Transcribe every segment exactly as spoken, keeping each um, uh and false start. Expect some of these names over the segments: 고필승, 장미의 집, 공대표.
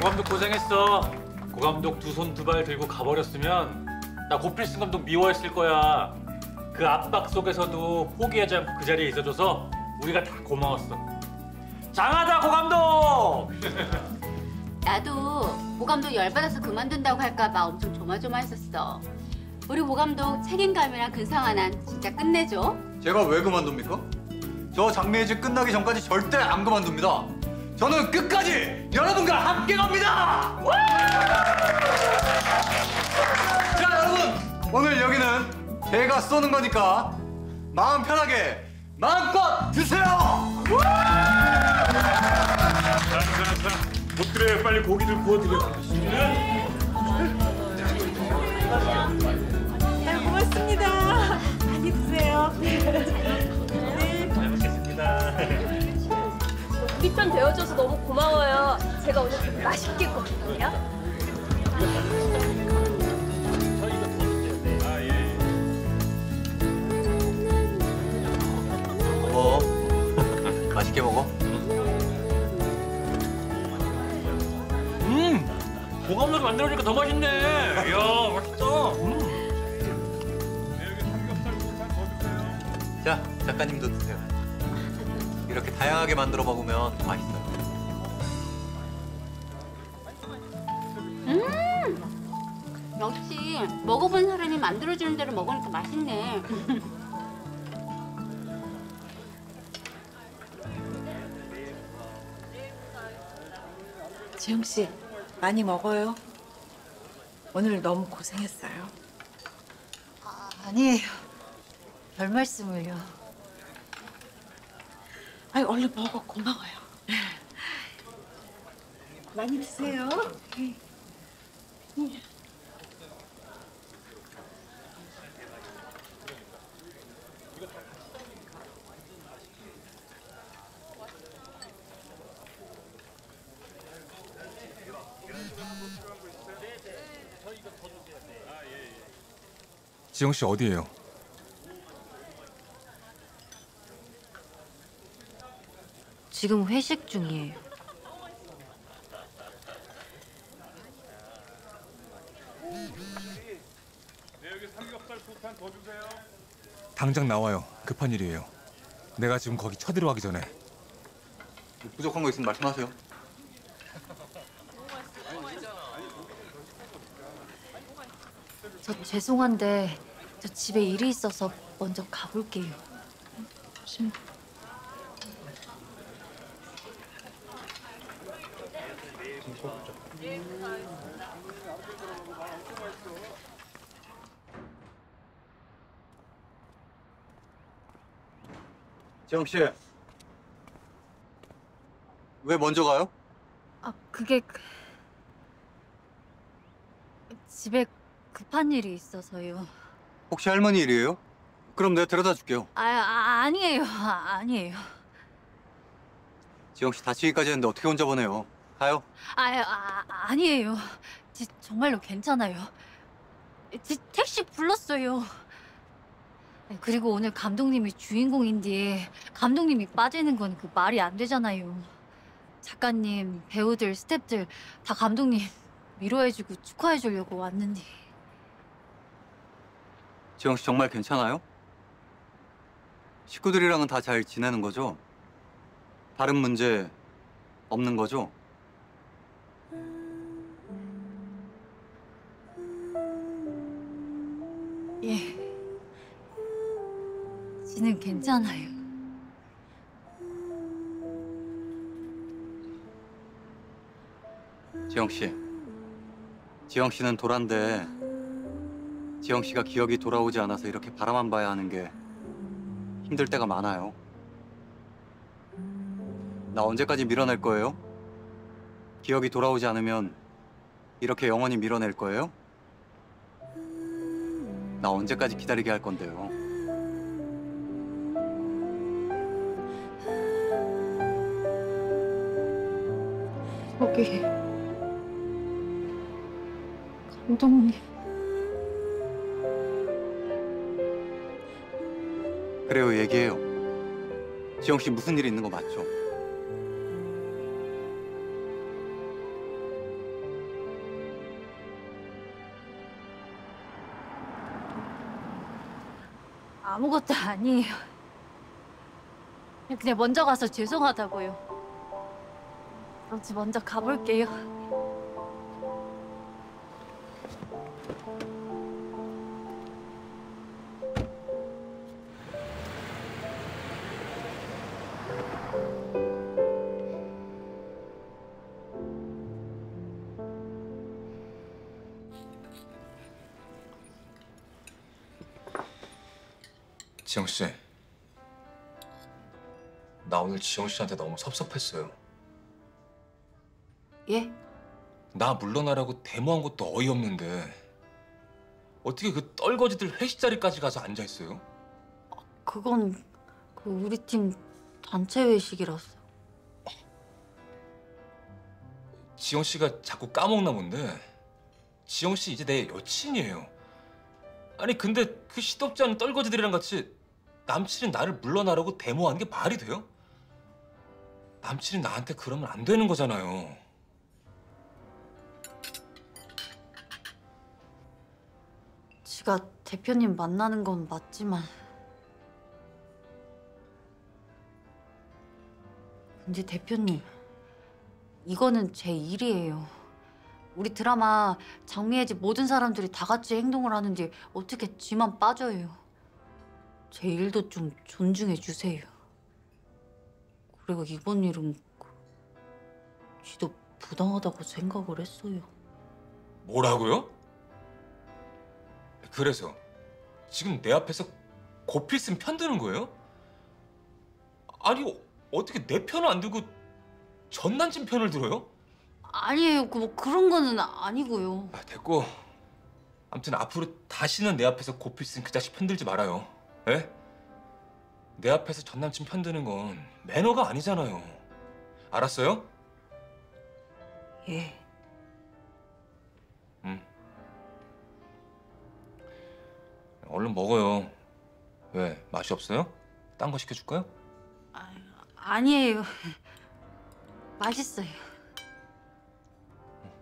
고감독 고생했어. 고감독 두 손 두 발 들고 가버렸으면 나 고필승 감독 미워했을 거야. 그 압박 속에서도 포기하지 않고 그 자리에 있어줘서 우리가 다 고마웠어. 장하다 고감독! 나도 고감독 열받아서 그만둔다고 할까 봐 엄청 조마조마했었어. 우리 고감독 책임감이랑 근성하난 진짜 끝내줘. 제가 왜 그만둡니까? 저 장미의 집 끝나기 전까지 절대 안 그만둡니다. 저는 끝까지 여러분과 함께 갑니다! 자, 여러분! 오늘 여기는 제가 쏘는 거니까 마음 편하게 마음껏 드세요! 못 그래, 빨리 고기들 구워드려. 잘 먹었습니다. 많이 드세요. 네. 잘 먹겠습니다. 우리 편 되어줘서 너무 고마워요. 제가 오늘 맛있게 구웠거든요. 고마워. 맛있게 먹어. 음! 고감독이 만들어주니까 더 맛있네. 이야, 맛있다. 음. 자, 작가님도 드세요. 이렇게 다양하게 만들어 먹으면 맛있어요. 음! 역시 먹어본 사람이 만들어주는 대로 먹으니까 맛있네. 지영 씨, 많이 먹어요. 오늘 너무 고생했어요. 아, 아니에요. 별 말씀을요. 아이, 얼른 먹어. 고마워요. 많이 드세요. 지영 씨 어디예요? 지금 회식 중이에요. 당장 나와요. 급한 일이에요. 내가 지금 거기 쳐들어가기 전에. 부족한 거 있으면 말씀하세요. 저 죄송한데 저 집에 일이 있어서 먼저 가볼게요. 심... 지영 씨, 왜 먼저 가요? 아, 그게 집에 급한 일이 있어서요. 혹시 할머니 일이에요? 그럼 내가 데려다 줄게요. 아, 아 아니에요, 아, 아니에요. 지영 씨 다치기까지 했는데 어떻게 혼자 보내요? 가요. 아, 아 아니에요. 지, 정말로 괜찮아요. 지, 택시 불렀어요. 그리고 오늘 감독님이 주인공인데 감독님이 빠지는 건 그 말이 안 되잖아요. 작가님, 배우들, 스태프들 다 감독님 위로해주고 축하해주려고 왔는데. 지영 씨 정말 괜찮아요? 식구들이랑은 다 잘 지내는 거죠? 다른 문제 없는 거죠? 예. 지는 괜찮아요. 지영 씨. 지영 씨는 도란데 지영 씨가 기억이 돌아오지 않아서 이렇게 바라만 봐야 하는 게 힘들 때가 많아요. 나 언제까지 밀어낼 거예요? 기억이 돌아오지 않으면 이렇게 영원히 밀어낼 거예요? 나 언제까지 기다리게 할 건데요? 저기... 감독님... 그래요, 얘기해요. 지영 씨 무슨 일이 있는 거 맞죠? 아무것도 아니에요. 그냥 먼저 가서 죄송하다고요. 그럼 저 먼저 가볼게요. 지영 씨, 나 오늘 지영 씨한테 너무 섭섭했어요. 예? 나 물러나라고 데모한 것도 어이없는데 어떻게 그 떨거지들 회식 자리까지 가서 앉아있어요? 아, 그건 그 우리 팀 단체 회식이라서. 어. 지영 씨가 자꾸 까먹나 본데 지영 씨 이제 내 여친이에요. 아니 근데 그 시덥지 않은 떨거지들이랑 같이 남친이 나를 물러나라고 데모하는 게 말이 돼요? 남친이 나한테 그러면 안 되는 거잖아요. 지가 대표님 만나는 건 맞지만 근데 대표님 이거는 제 일이에요. 우리 드라마 장미의 집 모든 사람들이 다 같이 행동을 하는데 어떻게 지만 빠져요. 제 일도 좀 존중해 주세요. 그리고 이번 일은 지도 부당하다고 생각을 했어요. 뭐라고요? 그래서 지금 내 앞에서 고필승 편드는 거예요? 아니 어떻게 내 편을 안 들고 전 남친 편을 들어요? 아니에요. 그 뭐 그런 거는 아니고요. 아, 됐고 아무튼 앞으로 다시는 내 앞에서 고필승 그 자식 편들지 말아요. 네? 내 앞에서 전 남친 편드는 건 매너가 아니잖아요. 알았어요? 예. 응. 얼른 먹어요. 왜? 맛이 없어요? 딴 거 시켜줄까요? 아, 아니에요. 맛있어요. 응.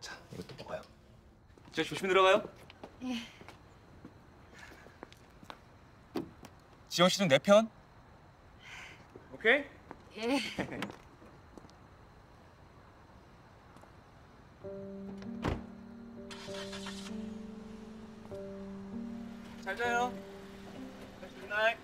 자, 이것도 먹어요. 진짜 조심히 들어가요. 예. 지영 씨는 내 편. 오케이? 예. 잘 자요. 굿나잇.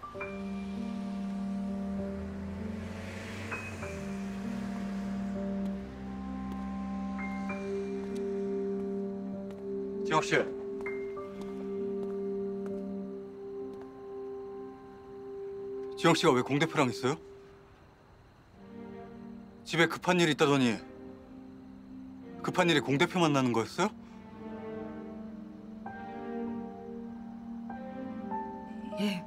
지영 씨. 지영 씨가 왜 공대표랑 있어요? 집에 급한 일이 있다더니 급한 일이 공대표 만나는 거였어요? 예.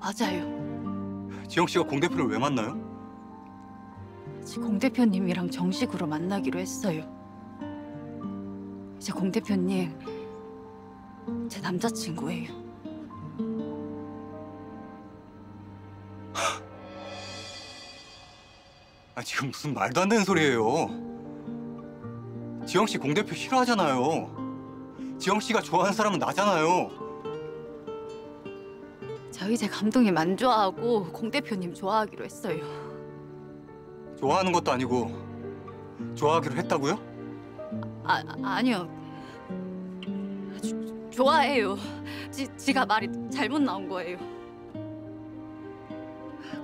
맞아요. 지영 씨가 공대표를 왜 만나요? 같이 공대표님이랑 정식으로 만나기로 했어요. 이제 공대표님 제 남자친구예요. 아, 지금 무슨 말도 안 되는 소리예요. 지영 씨 공대표 싫어하잖아요. 지영 씨가 좋아하는 사람은 나잖아요. 저희 제 감독님 안 좋아하고 공대표님 좋아하기로 했어요. 좋아하는 것도 아니고 좋아하기로 했다고요? 아, 아 아니요. 조, 좋아해요. 지, 지가 말이 잘못 나온 거예요.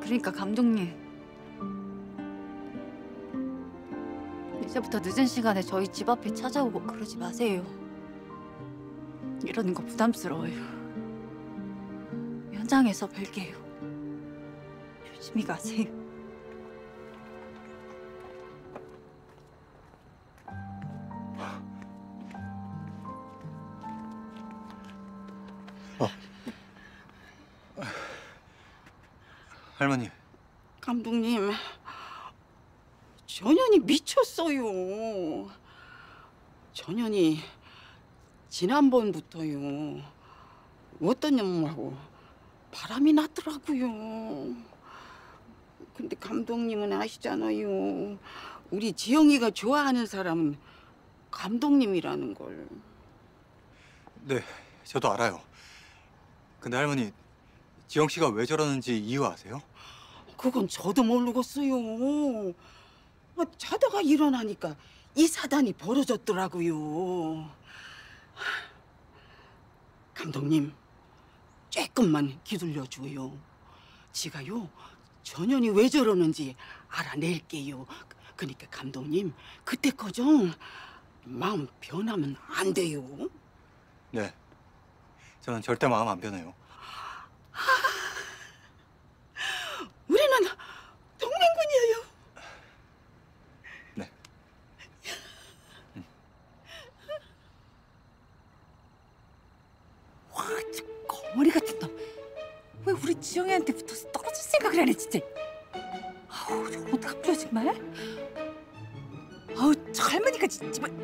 그러니까 감독님. 이제부터 늦은 시간에 저희 집 앞에 찾아오고 그러지 마세요. 이러는 거 부담스러워요. 현장에서 뵐게요. 조심히 가세요. 어. 할머니. 감독님. 전현이 미쳤어요. 전현이 지난번부터요. 어떤 놈하고 바람이 났더라고요. 근데 감독님은 아시잖아요. 우리 지영이가 좋아하는 사람은 감독님이라는 걸. 네, 저도 알아요. 근데 할머니, 지영 씨가 왜 저러는지 이유 아세요? 그건 저도 모르겠어요. 자다가 일어나니까 이 사단이 벌어졌더라고요. 감독님, 조금만 기둘려줘요. 지가요, 전현이 왜 저러는지 알아낼게요. 그러니까 감독님, 그때 거죠? 마음 변하면 안 돼요. 네, 저는 절대 마음 안 변해요. 아, 우리는 동맹군이에요. 네. 응. 와, 저 거머리 같은 놈. 왜 우리 지영이한테 붙어서 떨어질 생각을 하네, 진짜. 아우, 저거 어떡하죠, 정말? 아우, 저 할머니가 진짜...